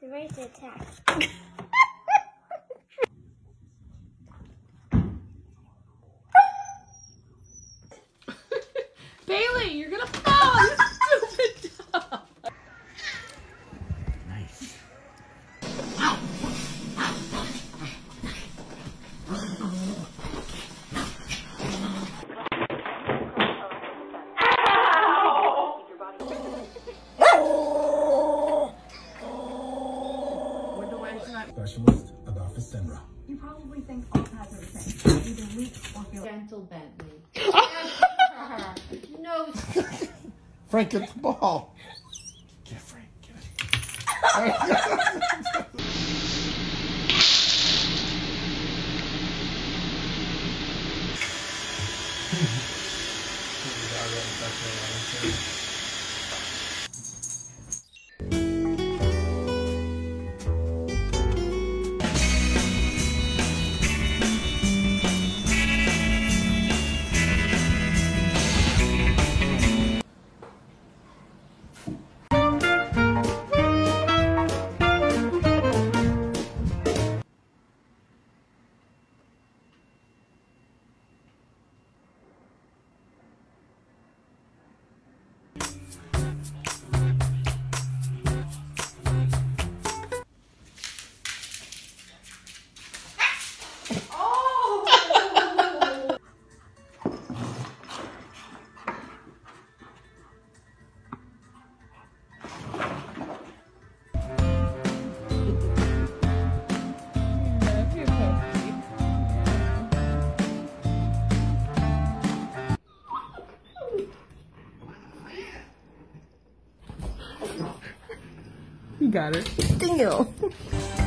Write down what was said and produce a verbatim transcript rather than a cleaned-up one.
The razor attacked. Bailey, you're gonna fall, you stupid dog. Nice. Specialist Adolphus Senra. You probably think all pads are the same, either weak or feel gentle Bentley. No. Frank, get the ball. Get Frank. Get it. You got it. Dingo.